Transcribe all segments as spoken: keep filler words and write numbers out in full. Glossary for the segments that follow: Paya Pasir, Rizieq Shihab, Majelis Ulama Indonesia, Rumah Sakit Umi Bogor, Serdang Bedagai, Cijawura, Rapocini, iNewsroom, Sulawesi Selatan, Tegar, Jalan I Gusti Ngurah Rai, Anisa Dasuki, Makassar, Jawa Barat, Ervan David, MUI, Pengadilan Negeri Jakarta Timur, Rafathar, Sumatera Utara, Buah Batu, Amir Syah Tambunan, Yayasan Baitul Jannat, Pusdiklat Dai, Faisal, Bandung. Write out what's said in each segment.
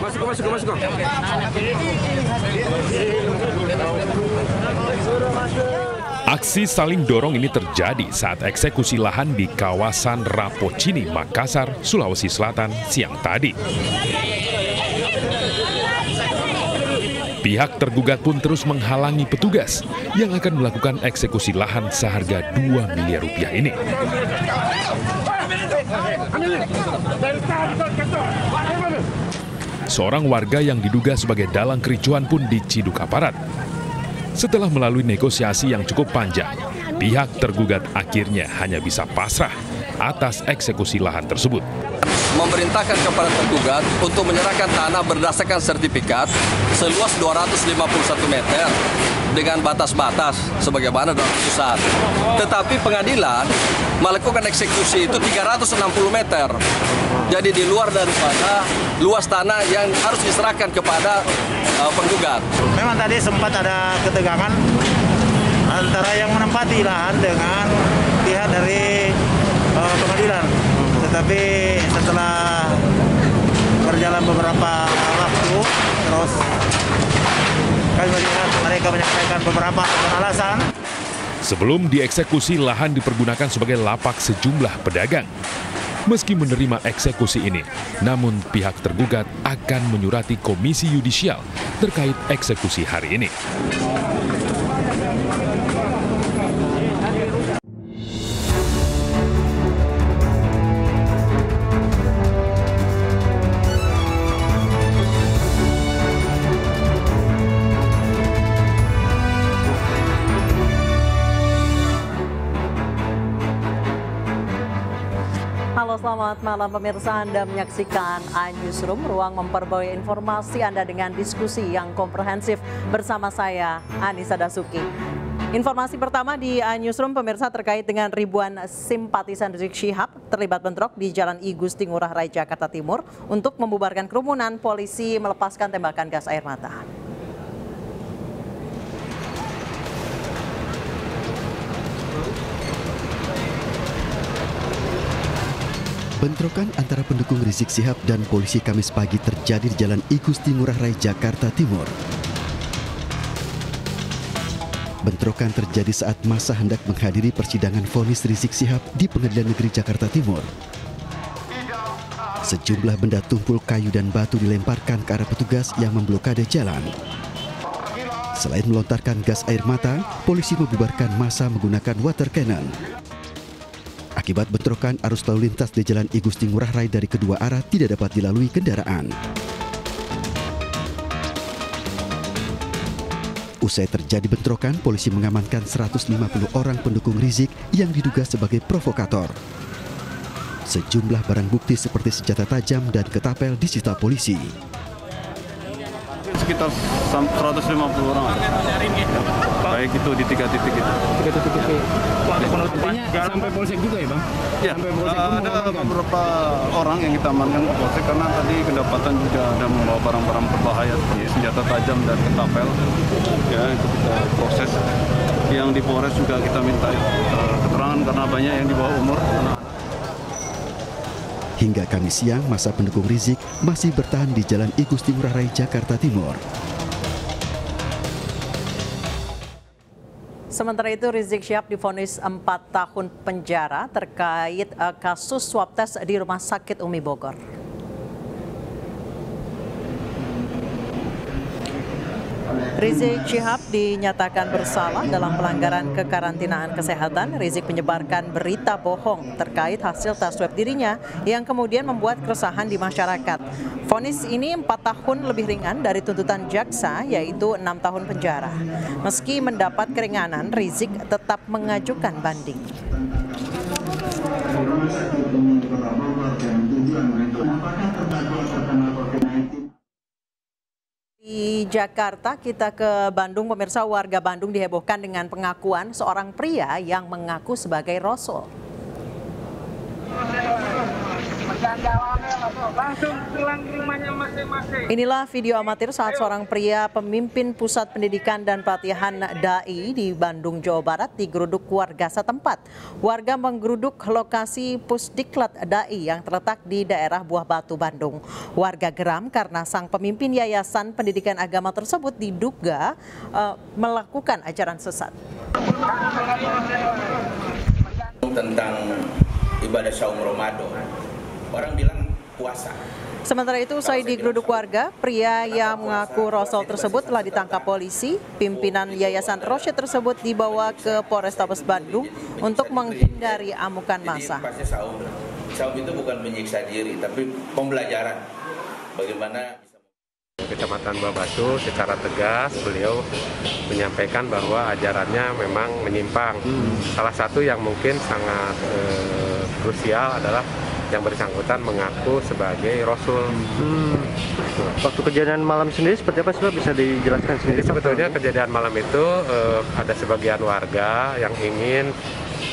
Masuk, masuk, masuk. Aksi saling dorong ini terjadi saat eksekusi lahan di kawasan Rapocini, Makassar, Sulawesi Selatan siang tadi. Pihak tergugat pun terus menghalangi petugas yang akan melakukan eksekusi lahan seharga dua miliar rupiah ini. Seorang warga yang diduga sebagai dalang kericuan pun diciduk aparat. Setelah melalui negosiasi yang cukup panjang, pihak tergugat akhirnya hanya bisa pasrah atas eksekusi lahan tersebut. Memerintahkan kepada tergugat untuk menyerahkan tanah berdasarkan sertifikat seluas dua ratus lima puluh satu meter dengan batas-batas sebagaimana dalam putusan. Tetapi pengadilan melakukan eksekusi itu tiga ratus enam puluh meter. Jadi di luar daripada luas tanah yang harus diserahkan kepada uh, penggugat. Memang tadi sempat ada ketegangan antara yang menempati lahan dengan pihak dari uh, pengadilan. Tetapi setelah berjalan beberapa waktu, terus kami melihat mereka menyampaikan beberapa alasan. Sebelum dieksekusi, lahan dipergunakan sebagai lapak sejumlah pedagang. Meski menerima eksekusi ini, namun pihak tergugat akan menyurati komisi yudisial terkait eksekusi hari ini. Selamat malam pemirsa, Anda menyaksikan iNewsroom, ruang memperbarui informasi Anda dengan diskusi yang komprehensif bersama saya, Anisa Dasuki. Informasi pertama di iNewsroom pemirsa terkait dengan ribuan simpatisan Rizieq Shihab terlibat bentrok di Jalan I Gusti Ngurah Rai, Jakarta Timur. Untuk membubarkan kerumunan, polisi melepaskan tembakan gas air mata. Bentrokan antara pendukung Rizieq Shihab dan polisi Kamis pagi terjadi di Jalan I Gusti Ngurah Rai, Jakarta Timur. Bentrokan terjadi saat massa hendak menghadiri persidangan vonis Rizieq Shihab di Pengadilan Negeri Jakarta Timur. Sejumlah benda tumpul kayu dan batu dilemparkan ke arah petugas yang memblokade jalan. Selain melontarkan gas air mata, polisi membubarkan massa menggunakan water cannon. Akibat bentrokan, arus lalu lintas di Jalan I Gusti Ngurah Rai dari kedua arah tidak dapat dilalui kendaraan. Usai terjadi bentrokan, polisi mengamankan seratus lima puluh orang pendukung Rizieq yang diduga sebagai provokator. Sejumlah barang bukti seperti senjata tajam dan ketapel disita polisi. Sekitar seratus lima puluh orang, baik itu di tiga titik itu. Tiga titik itu. Artinya sampai polsek juga ya bang? Ya, ada beberapa orang yang kita amankan ke polsek karena tadi kedapatan juga ada membawa barang-barang berbahaya seperti senjata tajam dan ketapel. Ya, itu kita proses. Yang di Polres juga kita minta keterangan karena banyak yang di bawah umur. Hingga Kamis siang, massa pendukung Rizieq masih bertahan di Jalan I Gusti Ngurah Rai, Jakarta Timur. Sementara itu, Rizieq Shihab divonis empat tahun penjara terkait uh, kasus swab test di Rumah Sakit Umi Bogor. Rizieq Shihab dinyatakan bersalah dalam pelanggaran kekarantinaan kesehatan. Rizieq menyebarkan berita bohong terkait hasil tes swab dirinya yang kemudian membuat keresahan di masyarakat. Vonis ini empat tahun lebih ringan dari tuntutan jaksa, yaitu enam tahun penjara. Meski mendapat keringanan, Rizieq tetap mengajukan banding. Di Jakarta, kita ke Bandung. Pemirsa, warga Bandung dihebohkan dengan pengakuan seorang pria yang mengaku sebagai Rasul. Inilah video amatir saat seorang pria pemimpin Pusat Pendidikan dan Pelatihan Dai di Bandung, Jawa Barat digeruduk warga setempat. Warga menggeruduk lokasi Pusdiklat Dai yang terletak di daerah Buah Batu, Bandung. Warga geram karena sang pemimpin Yayasan Pendidikan Agama tersebut diduga uh, melakukan ajaran sesat. Tentang ibadah saum Ramadan, orang bilang puasa. Sementara itu, usai digeruduk warga, pria yang mengaku Rasul tersebut telah ditangkap polisi. Pimpinan Yayasan Rosyid tersebut dibawa ke Polrestabes Bandung untuk menghindari amukan massa. Saum itu bukan menyiksa diri, tapi pembelajaran bagaimana. Kecamatan Buah Batu secara tegas beliau menyampaikan bahwa ajarannya memang menyimpang. Hmm. Salah satu yang mungkin sangat eh, krusial adalah yang bersangkutan mengaku sebagai Rasul. Hmm. Waktu kejadian malam sendiri seperti apa sih, bisa dijelaskan sendiri? Jadi, sebetulnya kejadian malam itu eh, ada sebagian warga yang ingin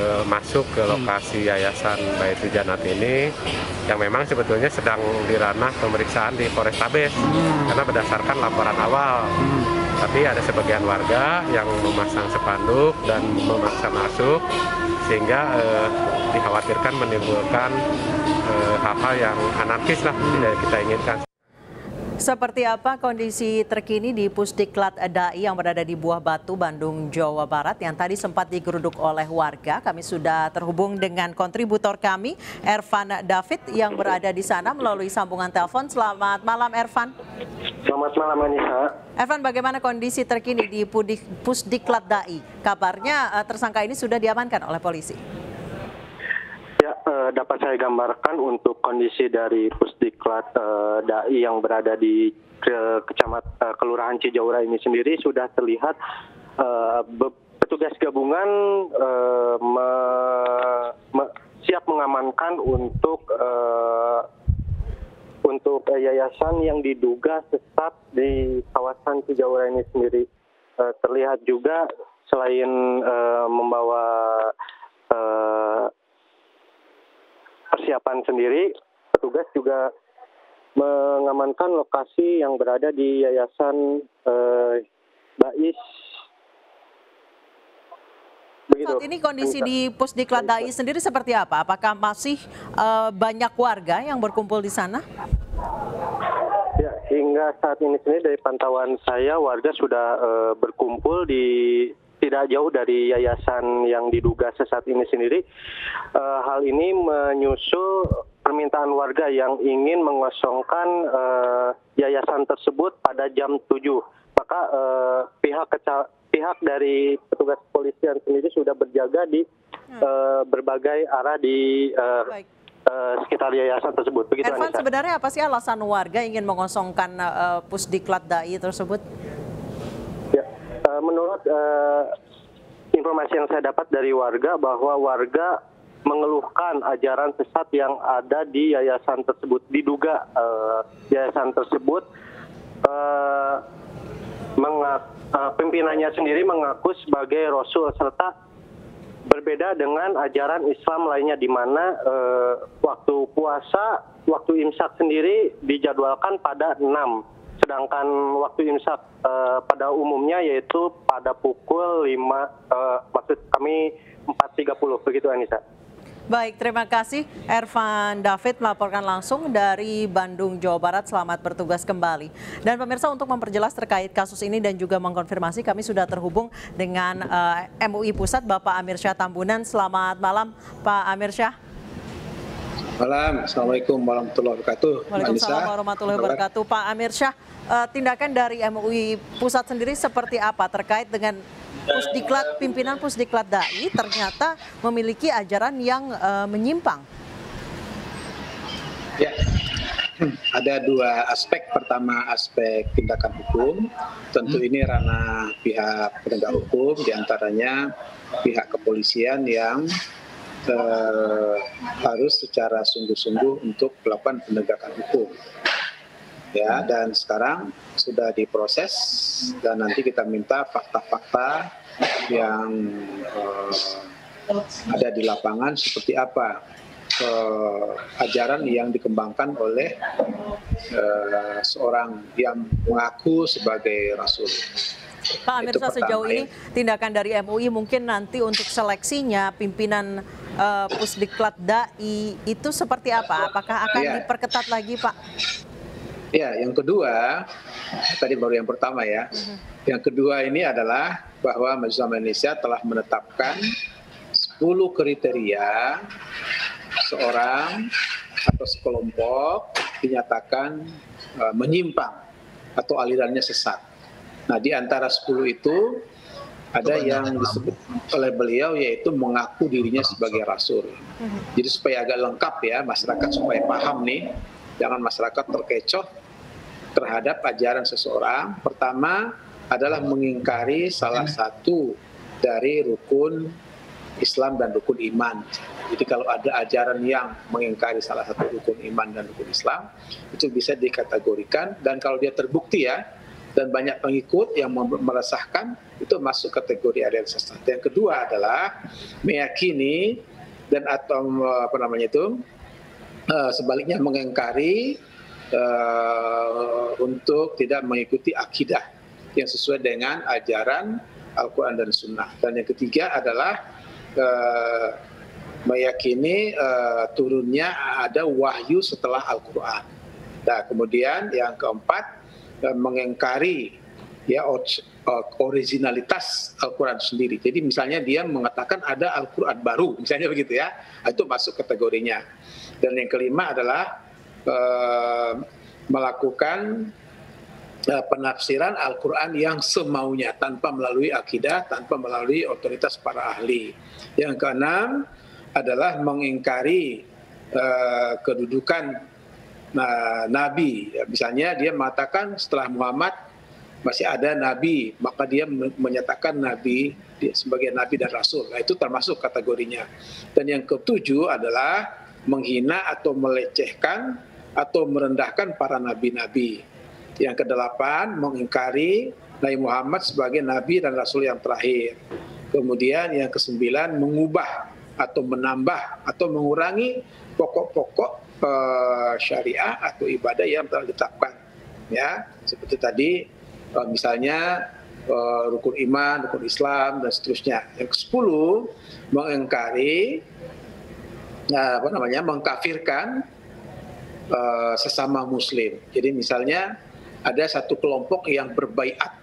eh, masuk ke lokasi Yayasan Baitul Jannat ini yang memang sebetulnya sedang di ranah pemeriksaan di Polrestabes hmm. karena berdasarkan laporan awal. Hmm. Tapi ada sebagian warga yang memasang spanduk dan memaksa masuk sehingga eh, dikhawatirkan menimbulkan eh, hal-hal yang anarkis lah tidak kita inginkan. Seperti apa kondisi terkini di Pusdiklat Dai yang berada di Buah Batu, Bandung, Jawa Barat yang tadi sempat digeruduk oleh warga? Kami sudah terhubung dengan kontributor kami, Ervan David, yang berada di sana melalui sambungan telepon. Selamat malam, Ervan. Selamat malam, Anisa. Ervan, bagaimana kondisi terkini di Pusdiklat Dai? Kabarnya tersangka ini sudah diamankan oleh polisi. Ya, eh, dapat saya gambarkan untuk kondisi dari Pusdiklat eh, Dai yang berada di ke, kecamatan eh, Kelurahan Cijawura ini sendiri sudah terlihat eh, be, petugas gabungan eh, me, me, siap mengamankan untuk eh, untuk eh, yayasan yang diduga sesat di kawasan Cijawura ini sendiri. Eh, terlihat juga selain eh, membawa eh, persiapan sendiri, petugas juga mengamankan lokasi yang berada di Yayasan eh, Dai. Saat ini kondisi di Pusdiklat Dai sendiri seperti apa? Apakah masih eh, banyak warga yang berkumpul di sana? Ya, hingga saat ini sendiri dari pantauan saya warga sudah eh, berkumpul di tidak jauh dari yayasan yang diduga sesat ini sendiri. E, hal ini menyusul permintaan warga yang ingin mengosongkan e, yayasan tersebut pada jam tujuh. Maka e, pihak keca, pihak dari petugas kepolisian sendiri sudah berjaga di e, berbagai arah di e, e, sekitar yayasan tersebut. Begitu, Ervan, Anisa. Sebenarnya apa sih alasan warga ingin mengosongkan e, Pusdiklat Dai tersebut? Menurut eh, informasi yang saya dapat dari warga bahwa warga mengeluhkan ajaran sesat yang ada di yayasan tersebut. Diduga eh, yayasan tersebut eh, mengaku, eh, pimpinannya sendiri mengaku sebagai Rasul serta berbeda dengan ajaran Islam lainnya di mana eh, waktu puasa, waktu imsak sendiri dijadwalkan pada enam. Sedangkan waktu imsak uh, pada umumnya yaitu pada pukul lima, uh, maksud kami empat tiga puluh, begitu Anisa. Baik, terima kasih Ervan David melaporkan langsung dari Bandung, Jawa Barat. Selamat bertugas kembali. Dan pemirsa, untuk memperjelas terkait kasus ini dan juga mengkonfirmasi, kami sudah terhubung dengan uh, M U I Pusat, Bapak Amir Syah Tambunan. Selamat malam Pak Amir Syah. Malam, assalamualaikum warahmatullahi wabarakatuh. Waalaikumsalam warahmatullahi wabarakatuh. Pak Amir Syah, tindakan dari M U I Pusat sendiri seperti apa terkait dengan Pusdiklat, pimpinan Pusdiklat Dai ternyata memiliki ajaran yang uh, menyimpang? Ya, ada dua aspek. Pertama, aspek tindakan hukum. Tentu ini ranah pihak penegak hukum, diantaranya pihak kepolisian yang Eh, harus secara sungguh-sungguh untuk melakukan penegakan hukum, ya. Dan sekarang sudah diproses dan nanti kita minta fakta-fakta yang eh, ada di lapangan seperti apa. eh, ajaran yang dikembangkan oleh eh, seorang yang mengaku sebagai Rasul. Pak Amir Syah, sejauh ini tindakan dari M U I mungkin nanti untuk seleksinya pimpinan uh, Pusdiklat Dai itu seperti apa? Apakah akan ya. diperketat lagi, Pak? Ya, yang kedua, tadi baru yang pertama ya. Uh-huh. Yang kedua ini adalah bahwa Majelis Ulama Indonesia telah menetapkan sepuluh kriteria seorang atau sekelompok dinyatakan uh, menyimpang atau alirannya sesat. Nah, di antara sepuluh itu ada yang disebut oleh beliau yaitu mengaku dirinya sebagai Rasul. Jadi supaya agak lengkap ya masyarakat, supaya paham nih, jangan masyarakat terkecoh terhadap ajaran seseorang. Pertama adalah mengingkari salah satu dari rukun Islam dan rukun iman. Jadi kalau ada ajaran yang mengingkari salah satu rukun iman dan rukun Islam, itu bisa dikategorikan, dan kalau dia terbukti ya, dan banyak pengikut yang meresahkan, itu masuk kategori aliran sesat. Yang kedua adalah meyakini dan atau apa namanya itu sebaliknya mengingkari uh, untuk tidak mengikuti akidah yang sesuai dengan ajaran Al-Quran dan Sunnah. Dan yang ketiga adalah uh, meyakini uh, turunnya ada wahyu setelah Al-Quran. Nah, kemudian yang keempat mengingkari ya originalitas Al-Quran sendiri. Jadi misalnya dia mengatakan ada Al-Quran baru, misalnya begitu ya, itu masuk kategorinya. Dan yang kelima adalah eh, melakukan eh, penafsiran Al-Quran yang semaunya, tanpa melalui akidah, tanpa melalui otoritas para ahli. Yang keenam adalah mengingkari eh, kedudukan Nah, Nabi, ya, misalnya dia mengatakan setelah Muhammad masih ada Nabi, maka dia menyatakan Nabi dia sebagai Nabi dan Rasul. Nah, itu termasuk kategorinya. Dan yang ketujuh adalah menghina atau melecehkan atau merendahkan para Nabi-Nabi. Yang kedelapan, mengingkari Nabi Muhammad sebagai Nabi dan Rasul yang terakhir. Kemudian yang kesembilan, mengubah atau menambah atau mengurangi pokok-pokok syariah atau ibadah yang telah ditetapkan, ya seperti tadi misalnya rukun iman, rukun Islam dan seterusnya. Yang kesepuluh mengingkari apa namanya mengkafirkan sesama Muslim. Jadi misalnya ada satu kelompok yang berbaiat,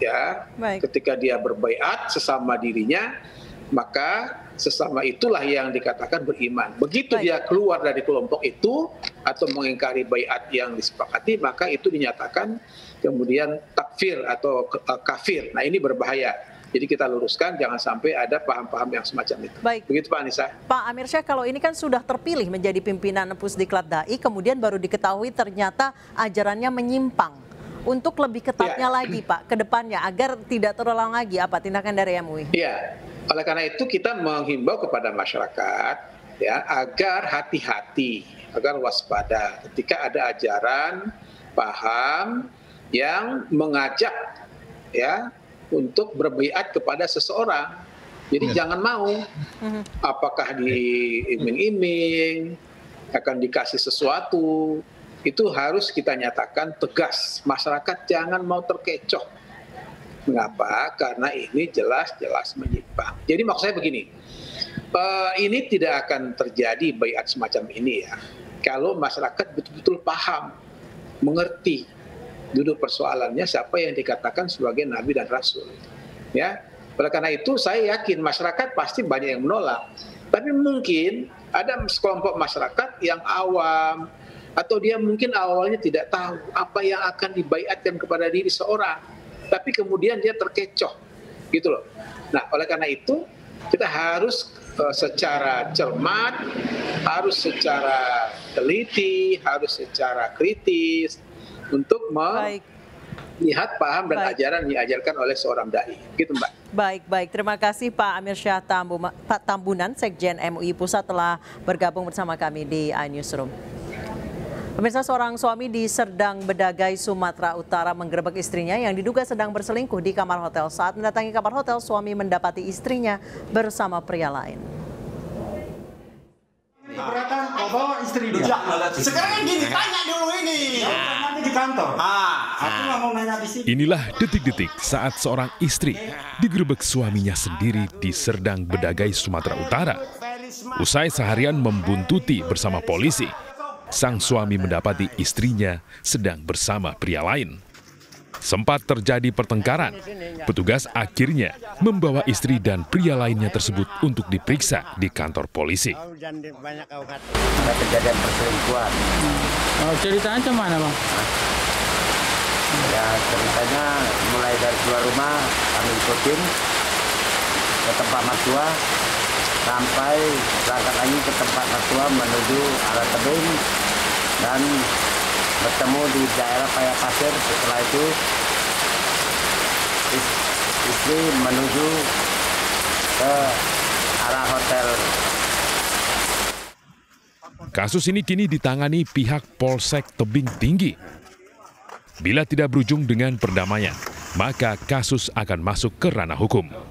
ya Baik. ketika dia berbaiat sesama dirinya, maka sesama itulah yang dikatakan beriman. Begitu Baik. dia keluar dari kelompok itu atau mengingkari baiat yang disepakati, maka itu dinyatakan kemudian takfir atau kafir. Nah, ini berbahaya. Jadi kita luruskan, jangan sampai ada paham-paham yang semacam itu. Baik. Begitu Pak Anisa. Pak Amir Syah, kalau ini kan sudah terpilih menjadi pimpinan Pusdiklat Dai, kemudian baru diketahui ternyata ajarannya menyimpang. Untuk lebih ketatnya ya. lagi Pak, ke depannya agar tidak terulang lagi apa tindakan dari M U I? Iya. Oleh karena itu kita menghimbau kepada masyarakat ya agar hati-hati, agar waspada ketika ada ajaran, paham yang mengajak ya untuk berbaiat kepada seseorang. Jadi ya. jangan mau apakah diiming-iming akan dikasih sesuatu, itu harus kita nyatakan tegas. Masyarakat jangan mau terkecoh. Mengapa? Karena ini jelas-jelas menyimpang. Jadi maksud saya begini, uh, ini tidak akan terjadi baiat semacam ini ya, kalau masyarakat betul-betul paham, mengerti duduk persoalannya siapa yang dikatakan sebagai Nabi dan Rasul. Ya, oleh karena itu saya yakin masyarakat pasti banyak yang menolak. Tapi mungkin ada sekelompok masyarakat yang awam, atau dia mungkin awalnya tidak tahu apa yang akan dibaiatkan kepada diri seorang. Tapi kemudian dia terkecoh, gitu loh. Nah, oleh karena itu kita harus uh, secara cermat, harus secara teliti, harus secara kritis untuk melihat Baik. paham dan Baik. ajaran yang diajarkan oleh seorang dai, gitu Mbak. Baik, baik. Terima kasih Pak Amir Syah Tambunan, Sekjen M U I Pusat telah bergabung bersama kami di iNewsroom. Pemirsa, seorang suami di Serdang Bedagai, Sumatera Utara menggerebek istrinya yang diduga sedang berselingkuh di kamar hotel. Saat mendatangi kamar hotel, suami mendapati istrinya bersama pria lain. keberatan, kau bawa istri dia. Sekarang gini, tanya dulu ini. Nanti di kantor. Aku nggak mau nanya di sini. Inilah detik-detik saat seorang istri digerebek suaminya sendiri di Serdang Bedagai, Sumatera Utara. Usai seharian membuntuti bersama polisi, sang suami mendapati istrinya sedang bersama pria lain. Sempat terjadi pertengkaran, petugas akhirnya membawa istri dan pria lainnya tersebut untuk diperiksa di kantor polisi. Ada kejadian perselingkuhan. Oh, ceritanya gimana, Bang? Ya, ceritanya mulai dari keluar rumah, kami ikutin ke tempat mertua, sampai berangkat lagi ke tempat mertua menuju arah tebing, dan bertemu di daerah Paya Pasir. Setelah itu istri menuju ke arah hotel. Kasus ini kini ditangani pihak Polsek Tebing Tinggi. Bila tidak berujung dengan perdamaian, maka kasus akan masuk ke ranah hukum.